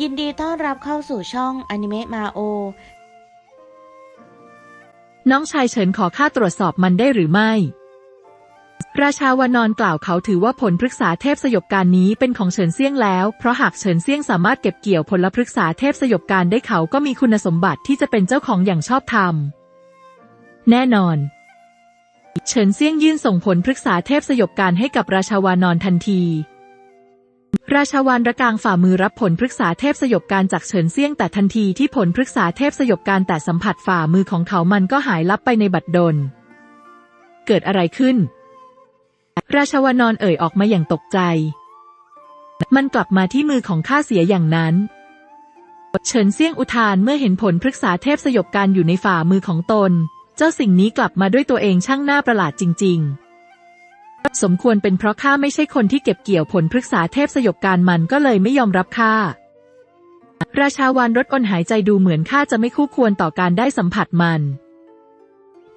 ยินดีต้อนรับเข้าสู่ช่องอนิเมะมาโอน้องชายเฉินขอข้าตรวจสอบมันได้หรือไม่ราชาวานอนกล่าวเขาถือว่าผลพฤกษาเทพสยบการนี้เป็นของเฉินเซี่ยงแล้วเพราะหากเฉินเซี่ยงสามารถเก็บเกี่ยวผลพฤกษาเทพสยบการได้เขาก็มีคุณสมบัติที่จะเป็นเจ้าของอย่างชอบธรรมแน่นอนเฉินเซี่ยงยื่นส่งผลพฤกษาเทพสยบการให้กับราชาวานอนทันทีราชาวานระกางฝ่ามือรับผลพฤกษาเทพสยบการจากเฉินเซี่ยงแต่ทันทีที่ผลพฤกษาเทพสยบการแต่สัมผัสฝ่ามือของเขามันก็หายลับไปในบัดดลเกิดอะไรขึ้นราชาวานอนเอ่ยออกมาอย่างตกใจมันกลับมาที่มือของข้าเสียอย่างนั้นเฉินเซี่ยงอุทานเมื่อเห็นผลพฤกษาเทพสยบการอยู่ในฝ่ามือของตนเจ้าสิ่งนี้กลับมาด้วยตัวเองช่างน่าประหลาดจริงๆสมควรเป็นเพราะข้าไม่ใช่คนที่เก็บเกี่ยวผลพฤกษาเทพสยบการมันก็เลยไม่ยอมรับข้าราชาวานลดอนหายใจดูเหมือนข้าจะไม่คู่ควรต่อการได้สัมผัสมัน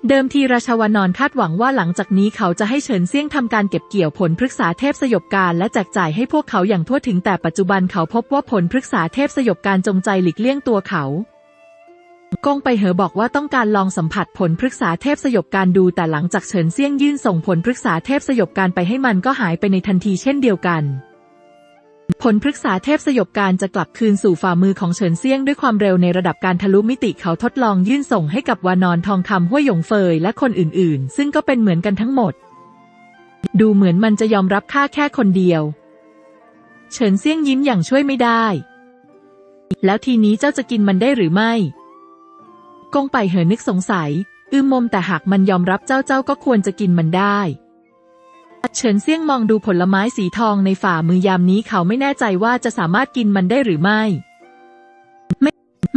เดิมทีราชาวานอนคาดหวังว่าหลังจากนี้เขาจะให้เฉินเซี่ยงทำการเก็บเกี่ยวผลพฤกษาเทพสยบการและแจกจ่ายให้พวกเขาอย่างทั่วถึงแต่ปัจจุบันเขาพบว่าผลพฤกษาเทพสยบการจงใจหลีกเลี่ยงตัวเขากงไปเหอบอกว่าต้องการลองสัมผัสผลพฤกษาเทพสยบการดูแต่หลังจากเฉินเซี่ยงยื่นส่งผลพฤกษาเทพสยบการไปให้มันก็หายไปในทันทีเช่นเดียวกันผลพฤกษาเทพสยบการจะกลับคืนสู่ฝ่ามือของเฉินเซี่ยงด้วยความเร็วในระดับการทะลุมิติเขาทดลองยื่นส่งให้กับวานอนทองคำห้วยหยงเฟยและคนอื่นๆซึ่งก็เป็นเหมือนกันทั้งหมดดูเหมือนมันจะยอมรับข้าแค่คนเดียวเฉินเซี่ยงยิ้มอย่างช่วยไม่ได้แล้วทีนี้เจ้าจะกินมันได้หรือไม่กงไปเหอนึกสงสัยมมแต่หากมันยอมรับเจ้าก็ควรจะกินมันได้เฉินเซี่ยงมองดูผลไม้สีทองในฝ่ามือยามนี้เขาไม่แน่ใจว่าจะสามารถกินมันได้หรือไม่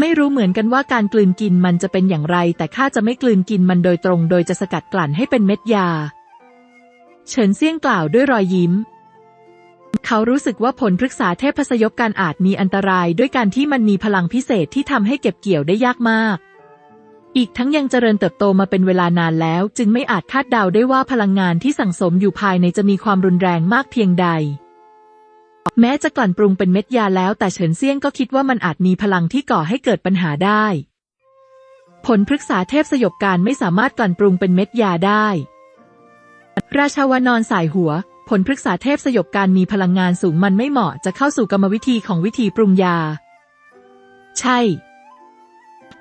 ไม่รู้เหมือนกันว่าการกลืนกินมันจะเป็นอย่างไรแต่ข้าจะไม่กลืนกินมันโดยตรงโดยจะสกัดกลั่นให้เป็นเม็ดยาเฉินเซี่ยงกล่าวด้วยรอยยิ้มเขารู้สึกว่าผลพฤกษาเทพสยบการอาจมีอันตรายด้วยการที่มันมีพลังพิเศษที่ทำให้เก็บเกี่ยวได้ยากมากอีกทั้งยังเจริญเติบโตมาเป็นเวลานานแล้วจึงไม่อาจคาดเดาได้ว่าพลังงานที่สั่งสมอยู่ภายในจะมีความรุนแรงมากเพียงใดแม้จะกลั่นปรุงเป็นเม็ดยาแล้วแต่เฉินเซี่ยงก็คิดว่ามันอาจมีพลังที่ก่อให้เกิดปัญหาได้ผลพฤกษาเทพสยบการไม่สามารถกลั่นปรุงเป็นเม็ดยาได้ราชาวานอนสายหัวผลพฤกษาเทพสยบการมีพลังงานสูงมันไม่เหมาะจะเข้าสู่กรรมวิธีของวิธีปรุงยาใช่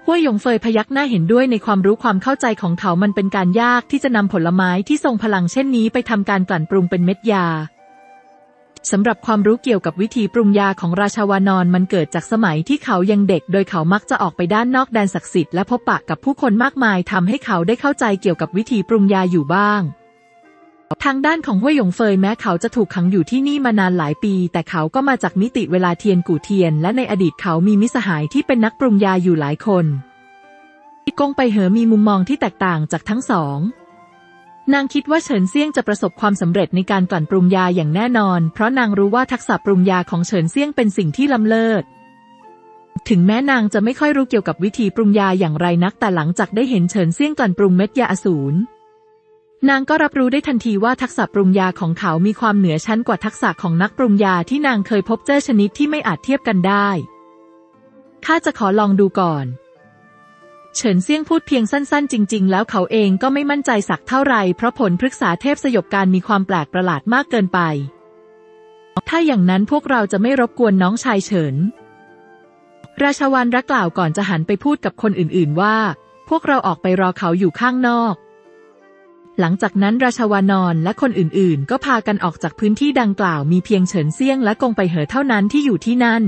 ห้วยหยงเฟยพยักหน้าเห็นด้วยในความรู้ความเข้าใจของเขามันเป็นการยากที่จะนำผลไม้ที่ทรงพลังเช่นนี้ไปทำการกลั่นปรุงเป็นเม็ดยาสำหรับความรู้เกี่ยวกับวิธีปรุงยาของราชาวานอนมันเกิดจากสมัยที่เขายังเด็กโดยเขามักจะออกไปด้านนอกแดนศักดิ์สิทธิ์และพบปะกับผู้คนมากมายทำให้เขาได้เข้าใจเกี่ยวกับวิธีปรุงยาอยู่บ้างทางด้านของห้วยหยงเฟยแม้เขาจะถูกขังอยู่ที่นี่มานานหลายปีแต่เขาก็มาจากมิติเวลาเทียนกู่เทียนและในอดีตเขามีมิตรสหายที่เป็นนักปรุงยาอยู่หลายคนกงไปเหอมีมุมมองที่แตกต่างจากทั้งสองนางคิดว่าเฉินเซี่ยงจะประสบความสำเร็จในการกลั่นปรุงยาอย่างแน่นอนเพราะนางรู้ว่าทักษะปรุงยาของเฉินเซี่ยงเป็นสิ่งที่ล้ำเลิศถึงแม้นางจะไม่ค่อยรู้เกี่ยวกับวิธีปรุงยาอย่างไรนักแต่หลังจากได้เห็นเฉินเซี่ยงกลั่นปรุงเม็ดยาอสูรนางก็รับรู้ได้ทันทีว่าทักษะปรุงยาของเขามีความเหนือชั้นกว่าทักษะของนักปรุงยาที่นางเคยพบเจอชนิดที่ไม่อาจเทียบกันได้ข้าจะขอลองดูก่อนเฉินเซี่ยงพูดเพียงสั้นๆจริงๆแล้วเขาเองก็ไม่มั่นใจสักเท่าไหร่เพราะผลพฤกษาเทพสยบการมีความแปลกประหลาดมากเกินไปถ้าอย่างนั้นพวกเราจะไม่รบกวนน้องชายเฉินราชวานรักกล่าวก่อนจะหันไปพูดกับคนอื่นๆว่าพวกเราออกไปรอเขาอยู่ข้างนอกหลังจากนั้นราชาวานอนและคนอื่นๆก็พากันออกจากพื้นที่ดังกล่าวมีเพียงเฉินเซี่ยงและกงไปเหอเท่านั้นที่อยู่ที่นั่น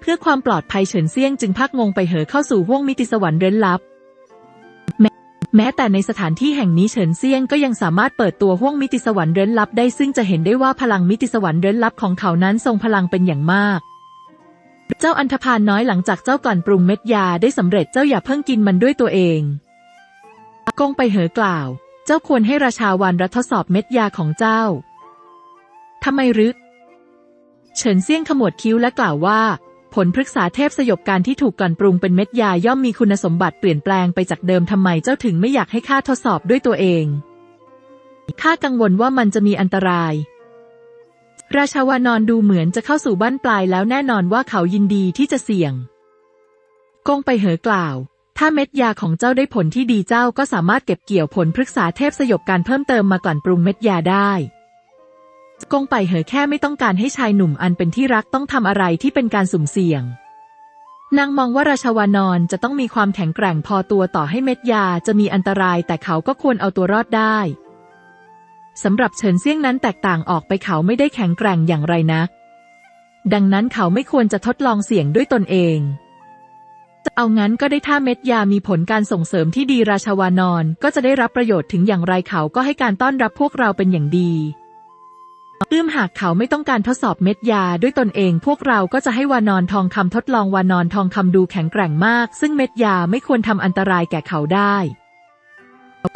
เพื่อความปลอดภัยเฉินเซี่ยงจึงพากงงไปเหอเข้าสู่ห้วงมิติสวรรค์เร้นลับแม้แต่ในสถานที่แห่งนี้เฉินเซี่ยงก็ยังสามารถเปิดตัวห้วงมิติสวรรค์เร้นลับได้ซึ่งจะเห็นได้ว่าพลังมิติสวรรค์เร้นลับของเขานั้นทรงพลังเป็นอย่างมากเจ้าอันธพาลน้อยหลังจากเจ้ากลั่นปรุงเม็ดยาได้สำเร็จเจ้าอย่าเพิ่งกินมันด้วยตัวเองกงไปเหอกล่าวเจ้าควรให้ราชาวานรัฐทดสอบเม็ดยาของเจ้าทำไมหรือเฉินเซี่ยงขมวดคิ้วและกล่าวว่าผลพฤกษาเทพสยบการที่ถูกกลั่นปรุงเป็นเม็ดยาย่อมมีคุณสมบัติเปลี่ยนแปลงไปจากเดิมทำไมเจ้าถึงไม่อยากให้ข้าทดสอบด้วยตัวเองข้ากังวลว่ามันจะมีอันตราย ราชาวานรดูเหมือนจะเข้าสู่บั้นปลายแล้วแน่นอนว่าเขายินดีที่จะเสี่ยงกงไปเหอกล่าวถ้าเม็ดยาของเจ้าได้ผลที่ดีเจ้าก็สามารถเก็บเกี่ยวผลพฤกษาเทพสยบการเพิ่มเติมมากลั่นปรุงเม็ดยาได้กงไปเหอแค่ไม่ต้องการให้ชายหนุ่มอันเป็นที่รักต้องทำอะไรที่เป็นการสุ่มเสี่ยงนางมองว่าราชวานรจะต้องมีความแข็งแกร่งพอตัวต่อให้เม็ดยาจะมีอันตรายแต่เขาก็ควรเอาตัวรอดได้สำหรับเฉินเซี่ยงนั้นแตกต่างออกไปเขาไม่ได้แข็งแกร่งอย่างไรนักดังนั้นเขาไม่ควรจะทดลองเสี่ยงด้วยตนเองจะเอางั้นก็ได้ถ้าเม็ดยามีผลการส่งเสริมที่ดีราชวานรก็จะได้รับประโยชน์ถึงอย่างไรเขาก็ให้การต้อนรับพวกเราเป็นอย่างดีหากเขาไม่ต้องการทดสอบเม็ดยาด้วยตนเองพวกเราก็จะให้วานรทองคำทดลองวานรทองคำดูแข็งแกร่งมากซึ่งเม็ดยาไม่ควรทำอันตรายแก่เขาได้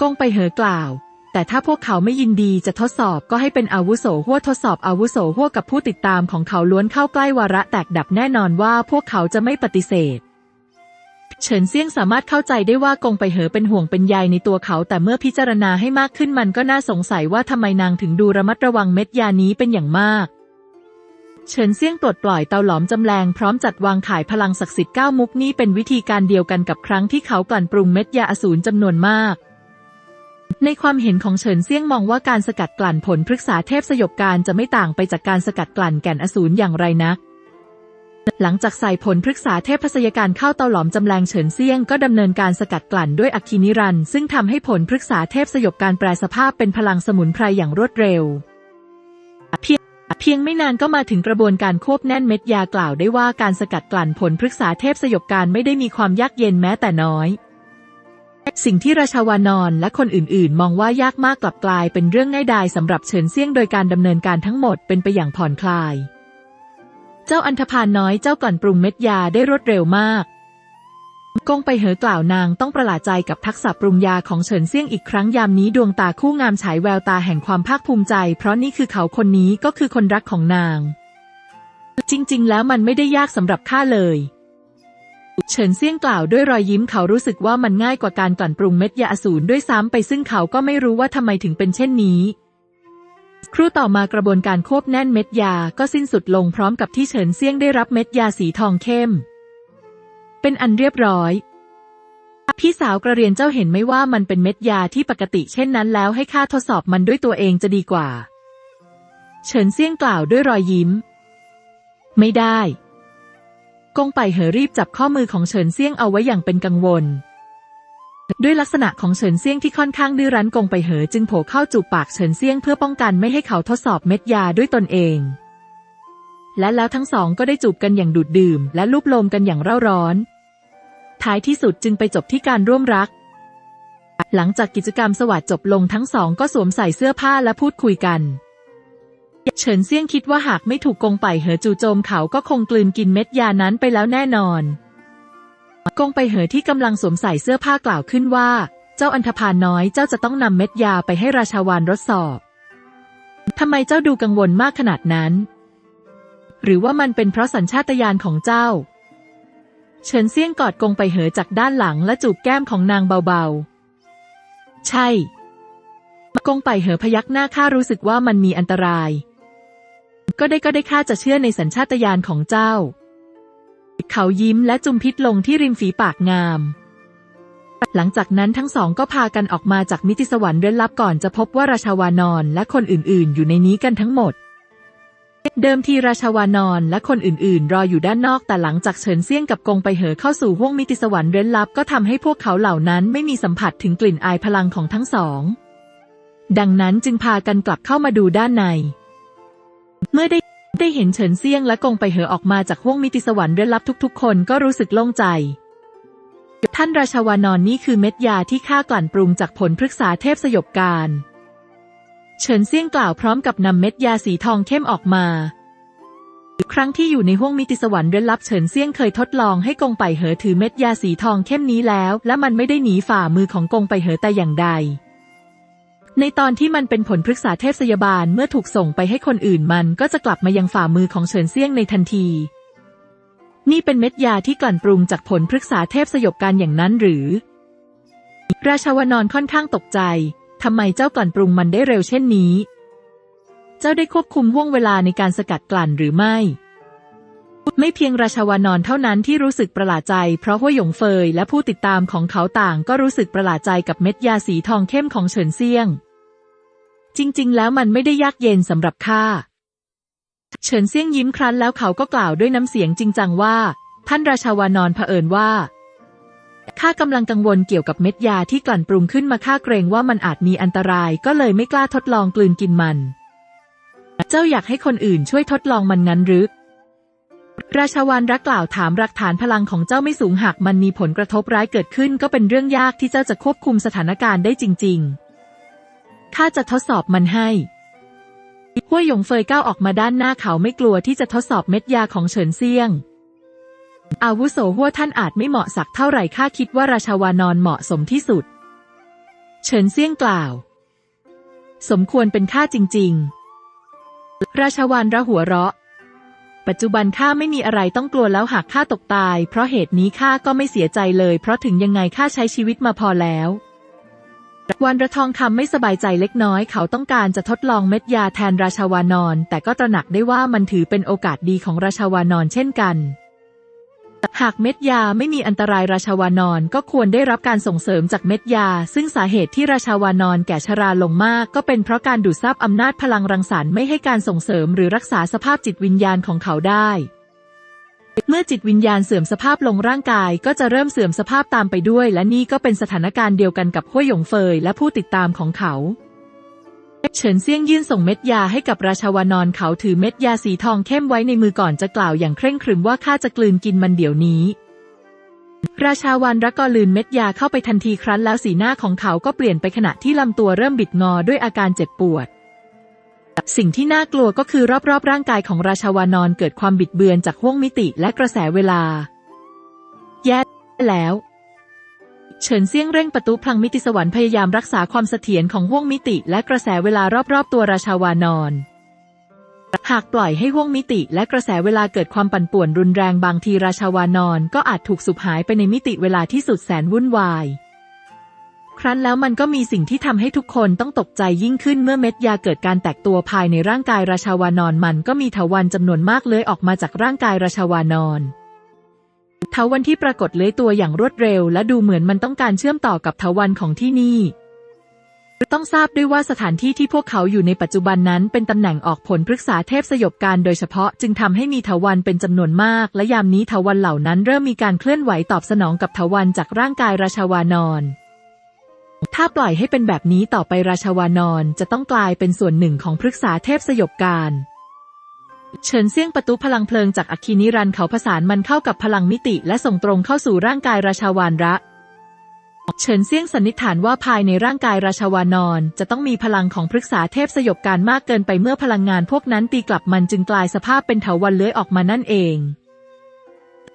กงไปเหอกล่าวแต่ถ้าพวกเขาไม่ยินดีจะทดสอบก็ให้เป็นอาวุโสหัวทดสอบอาวุโสหัวกับผู้ติดตามของเขาล้วนเข้าใกล้วาระแตกดับแน่นอนว่าพวกเขาจะไม่ปฏิเสธเฉินเซี่ยงสามารถเข้าใจได้ว่ากงไปเหอเป็นห่วงเป็นใยในตัวเขาแต่เมื่อพิจารณาให้มากขึ้นมันก็น่าสงสัยว่าทำไมนางถึงดูระมัดระวังเม็ดยานี้เป็นอย่างมากเฉินเซี่ยงปลดปล่อยเตาหลอมจำแรงพร้อมจัดวางขายพลังศักดิ์สิทธิ์9มุกนี้เป็นวิธีการเดียวกันกับครั้งที่เขากลั่นปรุงเม็ดยาอสูรจำนวนมากในความเห็นของเฉินเซี่ยงมองว่าการสกัดกลั่นผลพฤกษาเทพสยบการจะไม่ต่างไปจากการสกัดกลั่นแก่นอสูรอย่างไรนักหลังจากใส่ผลพฤกษาเทพศยการเข้าเตาหลอมจำแรงเฉินเซี่ยงก็ดำเนินการสกัดกลั่นด้วยอัคคีนิรันดร์ซึ่งทำให้ผลพฤกษาเทพสยบการแปรสภาพเป็นพลังสมุนไพรอย่างรวดเร็วเพียงไม่นานก็มาถึงกระบวนการควบแน่นเม็ดยากล่าวได้ว่าการสกัดกลั่นผลพฤกษาเทพสยบการไม่ได้มีความยากเย็นแม้แต่น้อยสิ่งที่ราชวานรและคนอื่นๆมองว่ายากมากกลับกลายเป็นเรื่องง่ายดายสำหรับเฉินเซี่ยงโดยการดำเนินการทั้งหมดเป็นไปอย่างผ่อนคลายเจ้าอันธพาลน้อยเจ้ากลั่นปรุงเม็ดยาได้รวดเร็วมากกงไปเหอกล่าวนางต้องประหลาดใจกับทักษะปรุงยาของเฉินเซี่ยงอีกครั้งยามนี้ดวงตาคู่งามฉายแววตาแห่งความภาคภูมิใจเพราะนี่คือเขาคนนี้ก็คือคนรักของนางจริงๆแล้วมันไม่ได้ยากสำหรับข้าเลยเฉินเซี่ยงกล่าวด้วยรอยยิ้มเขารู้สึกว่ามันง่ายกว่าการกลั่นปรุงเม็ดยาอสูรด้วยซ้ำไปซึ่งเขาก็ไม่รู้ว่าทำไมถึงเป็นเช่นนี้ครู่ต่อมากระบวนการควบแน่นเม็ดยาก็สิ้นสุดลงพร้อมกับที่เฉินเซี่ยงได้รับเม็ดยาสีทองเข้มเป็นอันเรียบร้อยพี่สาวกระเรียนเจ้าเห็นไหมว่ามันเป็นเม็ดยาที่ปกติเช่นนั้นแล้วให้ข้าทดสอบมันด้วยตัวเองจะดีกว่าเฉินเซี่ยงกล่าวด้วยรอยยิ้มไม่ได้กงไปเหอรีบจับข้อมือของเฉินเซี่ยงเอาไว้อย่างเป็นกังวลด้วยลักษณะของเฉินเซี่ยงที่ค่อนข้างดื้อรั้นกงไปเหอจึงโผล่เข้าจูบปากเฉินเซี่ยงเพื่อป้องกันไม่ให้เขาทดสอบเม็ดยาด้วยตนเองและแล้วทั้งสองก็ได้จูบกันอย่างดูดดื่มและลูบโลมกันอย่างเร่าร้อนท้ายที่สุดจึงไปจบที่การร่วมรักหลังจากกิจกรรมสวัสดิ์จบลงทั้งสองก็สวมใส่เสื้อผ้าและพูดคุยกันเฉินเซี่ยงคิดว่าหากไม่ถูกกงไปเหอจู่โจมเขาก็คงกลืนกินเม็ดยานั้นไปแล้วแน่นอนกงไปเหอที่กำลังสวมใส่เสื้อผ้ากล่าวขึ้นว่าเจ้าอันธพาลน้อยเจ้าจะต้องนำเม็ดยาไปให้ราชาวานทดสอบทำไมเจ้าดูกังวลมากขนาดนั้นหรือว่ามันเป็นเพราะสัญชาตญาณของเจ้าเฉินเซี่ยงกอดกงไปเหอจากด้านหลังและจูบแก้มของนางเบาๆใช่กงไปเหอพยักหน้าข้ารู้สึกว่ามันมีอันตรายก็ได้ข้าจะเชื่อในสัญชาตญาณของเจ้าเขายิ้มและจุ่มพิษลงที่ริมฝีปากงามหลังจากนั้นทั้งสองก็พากันออกมาจากมิติสวรรค์เร้นลับก่อนจะพบว่าราชาวานรและคนอื่นๆอยู่ในนี้กันทั้งหมดเดิมทีราชาวานรและคนอื่นๆรออยู่ด้านนอกแต่หลังจากเฉินเซี่ยงกับกงไปเหอเข้าสู่ห้วงมิติสวรรค์เร้นลับก็ทำให้พวกเขาเหล่านั้นไม่มีสัมผัสถึงกลิ่นอายพลังของทั้งสองดังนั้นจึงพากันกลับเข้ามาดูด้านในเมื่อได้เห็นเฉินเซี่ยงและกงไปเหอออกมาจากห้วงมิติสวรรค์เร้นลับทุกๆคนก็รู้สึกโล่งใจท่านราชวานร นี่คือเม็ดยาที่ข้ากลั่นปรุงจากผลพฤกษาเทพสยบการเฉินเซี่ยงกล่าวพร้อมกับนำเม็ดยาสีทองเข้มออกมาครั้งที่อยู่ในห้วงมิติสวรรค์เร้นลับเฉินเซี่ยงเคยทดลองให้กงไปเหอถือเม็ดยาสีทองเข้มนี้แล้วและมันไม่ได้หนีฝ่ามือของกงไปเหอแต่อย่างใดในตอนที่มันเป็นผลพฤกษาเทพสยบการเมื่อถูกส่งไปให้คนอื่นมันก็จะกลับมายังฝ่ามือของเฉินเซี่ยงในทันทีนี่เป็นเม็ดยาที่กลั่นปรุงจากผลพฤกษาเทพสยบการอย่างนั้นหรือราชวานรค่อนข้างตกใจทำไมเจ้ากลั่นปรุงมันได้เร็วเช่นนี้ เจ้าได้ควบคุมห่วงเวลาในการสกัดกลั่นหรือไม่ไม่เพียงราชวานรเท่านั้นที่รู้สึกประหลาดใจเพราะหัวหยงเฟยและผู้ติดตามของเขาต่างก็รู้สึกประหลาดใจกับเม็ดยาสีทองเข้มของเฉินเซียงจริงๆแล้วมันไม่ได้ยากเย็นสำหรับข้าเฉินเซียงยิ้มครั้นแล้วเขาก็กล่าวด้วยน้ำเสียงจริงจังว่าท่านราชวานรเผอิญว่าข้ากำลังกังวลเกี่ยวกับเม็ดยาที่กลั่นปรุงขึ้นมาข้าเกรงว่ามันอาจมีอันตรายก็เลยไม่กล้าทดลองกลืนกินมันเจ้าอยากให้คนอื่นช่วยทดลองมันงั้นหรือราชวานรักกล่าวถามหลักฐานพลังของเจ้าไม่สูงหากมันมีผลกระทบร้ายเกิดขึ้นก็เป็นเรื่องยากที่เจ้าจะควบคุมสถานการณ์ได้จริงๆข้าจะทดสอบมันให้หัวหยงเฟยก้าวออกมาด้านหน้าเขาไม่กลัวที่จะทดสอบเม็ดยาของเฉินเซียงอาวุโสหัวท่านอาจไม่เหมาะสักเท่าไหร่ข้าคิดว่าราชวานรเหมาะสมที่สุดเฉินเซียงกล่าวสมควรเป็นข้าจริงๆราชวานระหัวเราะปัจจุบันข้าไม่มีอะไรต้องกลัวแล้วหากข้าตกตายเพราะเหตุนี้ข้าก็ไม่เสียใจเลยเพราะถึงยังไงข้าใช้ชีวิตมาพอแล้ววันระทองคำไม่สบายใจเล็กน้อยเขาต้องการจะทดลองเม็ดยาแทนราชวานรแต่ก็ตระหนักได้ว่ามันถือเป็นโอกาสดีของราชวานรเช่นกันหากเม็ดยาไม่มีอันตรายราชวานรก็ควรได้รับการส่งเสริมจากเม็ดยาซึ่งสาเหตุที่ราชวานรแก่ชราลงมากก็เป็นเพราะการดูดซับอำนาจพลังรังสรรค์ไม่ให้การส่งเสริมหรือรักษาสภาพจิตวิญญาณของเขาได้เมื่อจิตวิญญาณเสื่อมสภาพลงร่างกายก็จะเริ่มเสื่อมสภาพตามไปด้วยและนี่ก็เป็นสถานการณ์เดียวกันกับหัวหยงเฟยและผู้ติดตามของเขาเฉินเซียงยื่นส่งเม็ดยาให้กับราชวานรเขาถือเม็ดยาสีทองเข้มไว้ในมือก่อนจะกล่าวอย่างเคร่งครึมว่าข้าจะกลืนกินมันเดี๋ยวนี้ราชวานรก็ลืนเม็ดยาเข้าไปทันทีครั้นแล้วสีหน้าของเขาก็เปลี่ยนไปขณะที่ลำตัวเริ่มบิดงอด้วยอาการเจ็บปวดสิ่งที่น่ากลัวก็คือรอบร่างกายของราชวานรเกิดความบิดเบือนจากห้วงมิติและกระแสเวลาแย่แล้วเฉินเซียงเร่งประตูพลังมิติสวรรค์พยายามรักษาความเสถียรของห้วงมิติและกระแสเวลารอบๆตัวราชาวานรหากปล่อยให้ห้วงมิติและกระแสเวลาเกิดความปั่นป่วนรุนแรงบางทีราชาวานรก็อาจถูกสูบหายไปในมิติเวลาที่สุดแสนวุ่นวายครั้นแล้วมันก็มีสิ่งที่ทำให้ทุกคนต้องตกใจยิ่งขึ้นเมื่อเม็ดยาเกิดการแตกตัวภายในร่างกายราชาวานรมันก็มีเถาวัลย์จำนวนมากเลื้อยออกมาจากร่างกายราชาวานรเถาวัลย์ที่ปรากฏเลื้อยตัวอย่างรวดเร็วและดูเหมือนมันต้องการเชื่อมต่อกับเถาวัลย์ของที่นี่ต้องทราบด้วยว่าสถานที่ที่พวกเขาอยู่ในปัจจุบันนั้นเป็นตำแหน่งออกผลพฤกษาเทพสยบการโดยเฉพาะจึงทำให้มีเถาวัลย์เป็นจำนวนมากและยามนี้เถาวัลย์เหล่านั้นเริ่มมีการเคลื่อนไหวตอบสนองกับเถาวัลย์จากร่างกายราชาวานรถ้าปล่อยให้เป็นแบบนี้ต่อไปราชวานรจะต้องกลายเป็นส่วนหนึ่งของพฤกษาเทพสยบการเฉินเซียงประตูพลังเพลิงจากอัคคีนิรันดร์เขาผสานมันเข้ากับพลังมิติและส่งตรงเข้าสู่ร่างกายราชวานระเฉินเซียงสันนิษฐานว่าภายในร่างกายราชวานรจะต้องมีพลังของพฤกษาเทพสยบการมากเกินไปเมื่อพลังงานพวกนั้นตีกลับมันจึงกลายสภาพเป็นเถาวัลย์เลื้อยออกมานั่นเอง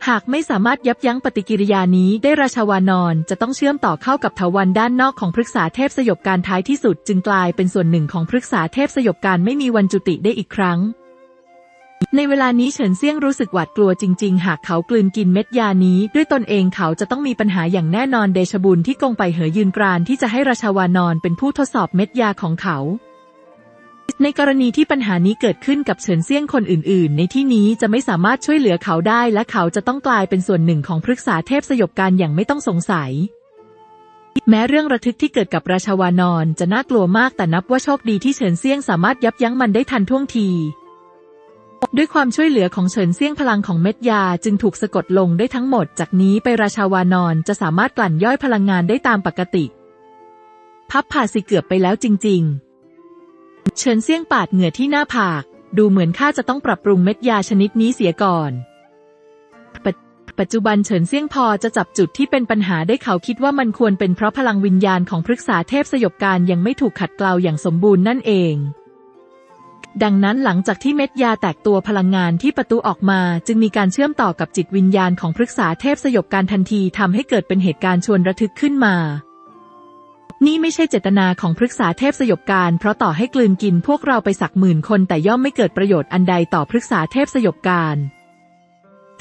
หากไม่สามารถยับยั้งปฏิกิริยานี้ได้ราชวานรจะต้องเชื่อมต่อเข้ากับเถาวัลย์ด้านนอกของพฤกษาเทพสยบการท้ายที่สุดจึงกลายเป็นส่วนหนึ่งของพฤกษาเทพสยบการไม่มีวันจุติได้อีกครั้งในเวลานี้เฉินเซียงรู้สึกหวาดกลัวจริงๆหากเขากลืนกินเม็ดยานี้ด้วยตนเองเขาจะต้องมีปัญหาอย่างแน่นอนเดชบุญที่กงไปเหอยืนกรานที่จะให้ราชวานรเป็นผู้ทดสอบเม็ดยาของเขาในกรณีที่ปัญหานี้เกิดขึ้นกับเฉินเซียงคนอื่นๆในที่นี้จะไม่สามารถช่วยเหลือเขาได้และเขาจะต้องกลายเป็นส่วนหนึ่งของพฤกษาเทพสยบการอย่างไม่ต้องสงสัยแม้เรื่องระทึกที่เกิดกับราชวานรจะน่ากลัวมากแต่นับว่าโชคดีที่เฉินเซียงสามารถยับยั้งมันได้ทันท่วงทีด้วยความช่วยเหลือของเฉินเซียงพลังของเม็ดยาจึงถูกสะกดลงได้ทั้งหมดจากนี้ไปราชาวานรจะสามารถกลั่นย่อยพลังงานได้ตามปกติพับผ่าสิเกือบไปแล้วจริงๆเฉินเซียงปาดเหงื่อที่หน้าผากดูเหมือนข้าจะต้องปรับปรุงเม็ดยาชนิดนี้เสียก่อนปัจจุบันเฉินเซียงพอจะจับจุดที่เป็นปัญหาได้เขาคิดว่ามันควรเป็นเพราะพลังวิญญาณของพฤกษาเทพสยบการยังไม่ถูกขัดเกลาอย่างสมบูรณ์นั่นเองดังนั้นหลังจากที่เม็ดยาแตกตัวพลังงานที่ประตูออกมาจึงมีการเชื่อมต่อกับจิตวิญญาณของพฤกษาเทพสยบการทันทีทำให้เกิดเป็นเหตุการณ์ชวนระทึกขึ้นมานี่ไม่ใช่เจตนาของพฤกษาเทพสยบการเพราะต่อให้กลืนกินพวกเราไปสักหมื่นคนแต่ย่อมไม่เกิดประโยชน์อันใดต่อพฤกษาเทพสยบการ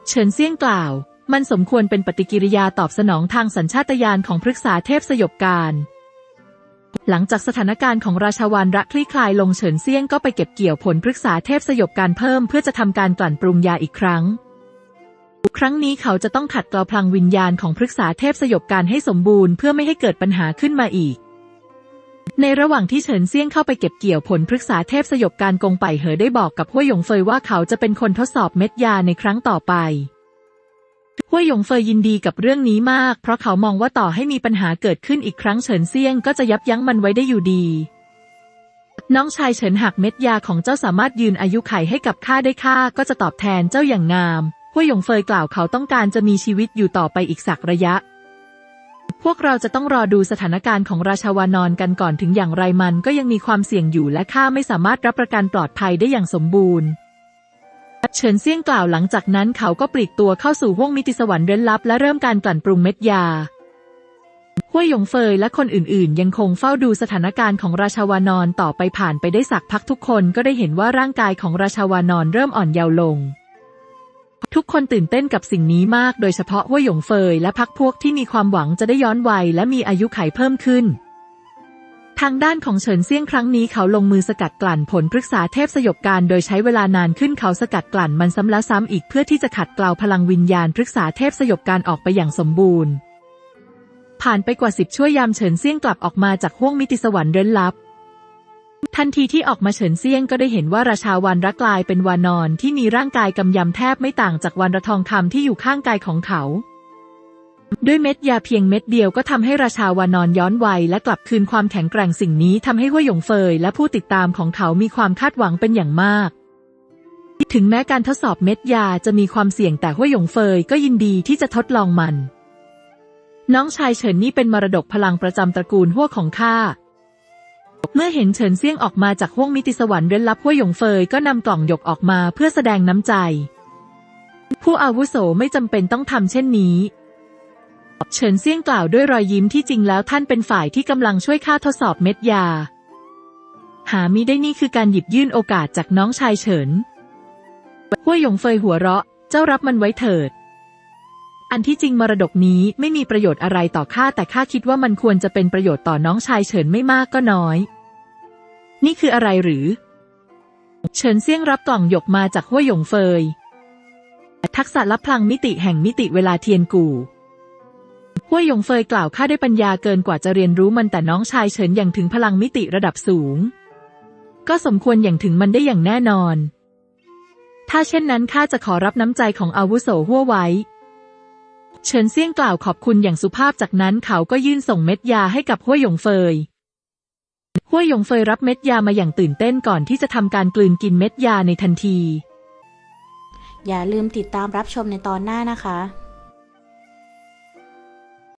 เฉินเซียงกล่าวมันสมควรเป็นปฏิกิริยาตอบสนองทางสัญชาตญาณของพฤกษาเทพสยบการ หลังจากสถานการณ์ของราชวัลระคลี่คลายลงเฉินเซี่ยงก็ไปเก็บเกี่ยวผลปรึกษาเทพสยบการเพิ่มเพื่อจะทำการกลั่นปรุงยาอีกครั้งครั้งนี้เขาจะต้องขัดเกลาพลังวิญญาณของปรึกษาเทพสยบการให้สมบูรณ์เพื่อไม่ให้เกิดปัญหาขึ้นมาอีกในระหว่างที่เฉินเซี่ยงเข้าไปเก็บเกี่ยวผลปรึกษาเทพสยบการกงไปเหอได้บอกกับห้วยหยงเฟยว่าเขาจะเป็นคนทดสอบเม็ดยาในครั้งต่อไปห้วยหยงเฟยยินดีกับเรื่องนี้มากเพราะเขามองว่าต่อให้มีปัญหาเกิดขึ้นอีกครั้งเฉินเซี่ยงก็จะยับยั้งมันไว้ได้อยู่ดีน้องชายเฉินหากเม็ดยาของเจ้าสามารถยืนอายุไขให้กับข้าได้ข้าก็จะตอบแทนเจ้าอย่างงามห้วยหยงเฟยกล่าวเขาต้องการจะมีชีวิตอยู่ต่อไปอีกสักระยะพวกเราจะต้องรอดูสถานการณ์ของราชวานรกันก่อนถึงอย่างไรมันก็ยังมีความเสี่ยงอยู่และข้าไม่สามารถรับประกันปลอดภัยได้อย่างสมบูรณ์เฉินเซี่ยงกล่าวหลังจากนั้นเขาก็ปลีกตัวเข้าสู่ห้วงมิติสวรรค์เร้นลับและเริ่มการกลั่นปรุงเม็ดยาห้วยหยงเฟยและคนอื่นๆยังคงเฝ้าดูสถานการณ์ของราชวานรต่อไปผ่านไปได้สักพักทุกคนก็ได้เห็นว่าร่างกายของราชวานรเริ่มอ่อนเยาว์ลงทุกคนตื่นเต้นกับสิ่งนี้มากโดยเฉพาะห้วยหยงเฟยและพรรคพวกที่มีความหวังจะได้ย้อนวัยและมีอายุขัยเพิ่มขึ้นทางด้านของเฉินเซี่ยงครั้งนี้เขาลงมือสกัดกลั่นผลปรึกษาเทพสยบการโดยใช้เวลานานขึ้นเขาสกัดกลั่นมันซ้ำแล้วซ้ำอีกเพื่อที่จะขัดเกลาพลังวิญญาณปรึกษาเทพสยบการออกไปอย่างสมบูรณ์ผ่านไปกว่า10ชั่วยามเฉินเซี่ยงกลับออกมาจากห้วงมิติสวรรค์เร้นลับทันทีที่ออกมาเฉินเซี่ยงก็ได้เห็นว่าราชาวานระกลายเป็นวานรที่มีร่างกายกำยำแทบไม่ต่างจากวานระทองคำที่อยู่ข้างกายของเขาด้วยเม็ดยาเพียงเม็ดเดียวก็ทำให้ราชาวานรย้อนวัยและกลับคืนความแข็งแกร่งสิ่งนี้ทำให้ห้วยหยงเฟยและผู้ติดตามของเขามีความคาดหวังเป็นอย่างมากถึงแม้การทดสอบเม็ดยาจะมีความเสี่ยงแต่ห้วยหยงเฟยก็ยินดีที่จะทดลองมันน้องชายเฉินนี่เป็นมรดกพลังประจำตระกูลหัวของข้าเมื่อเห็นเฉินเซี่ยงออกมาจากห้วงมิติสวรรค์เร้นลับห้วยหยงเฟยก็นำกล่องหยกออกมาเพื่อแสดงน้ำใจผู้อาวุโสไม่จำเป็นต้องทำเช่นนี้เฉินเซี่ยงกล่าวด้วยรอยยิ้มที่จริงแล้วท่านเป็นฝ่ายที่กำลังช่วยข้าทดสอบเม็ดยาหามิได้นี่คือการหยิบยื่นโอกาสจากน้องชายเฉินห้วยหยงเฟยหัวเราะเจ้ารับมันไว้เถิดอันที่จริงมรดกนี้ไม่มีประโยชน์อะไรต่อข้าแต่ข้าคิดว่ามันควรจะเป็นประโยชน์ต่อน้องชายเฉินไม่มากก็น้อยนี่คืออะไรหรือเฉินเซี่ยงรับกล่องหยกมาจากห้วยหยงเฟยทักษะลับพลังมิติแห่งมิติเวลาเทียนกู่ห้วยหยงเฟยกล่าวข้าได้ปัญญาเกินกว่าจะเรียนรู้มันแต่น้องชายเฉินอย่างถึงพลังมิติระดับสูงก็สมควรอย่างถึงมันได้อย่างแน่นอนถ้าเช่นนั้นข้าจะขอรับน้ำใจของอาวุโสหัวไว้เฉินเซี่ยงกล่าวขอบคุณอย่างสุภาพจากนั้นเขาก็ยื่นส่งเม็ดยาให้กับห้วยหยงเฟยห้วยหยงเฟยรับเม็ดยามาอย่างตื่นเต้นก่อนที่จะทำการกลืนกินเม็ดยาในทันทีอย่าลืมติดตามรับชมในตอนหน้านะคะ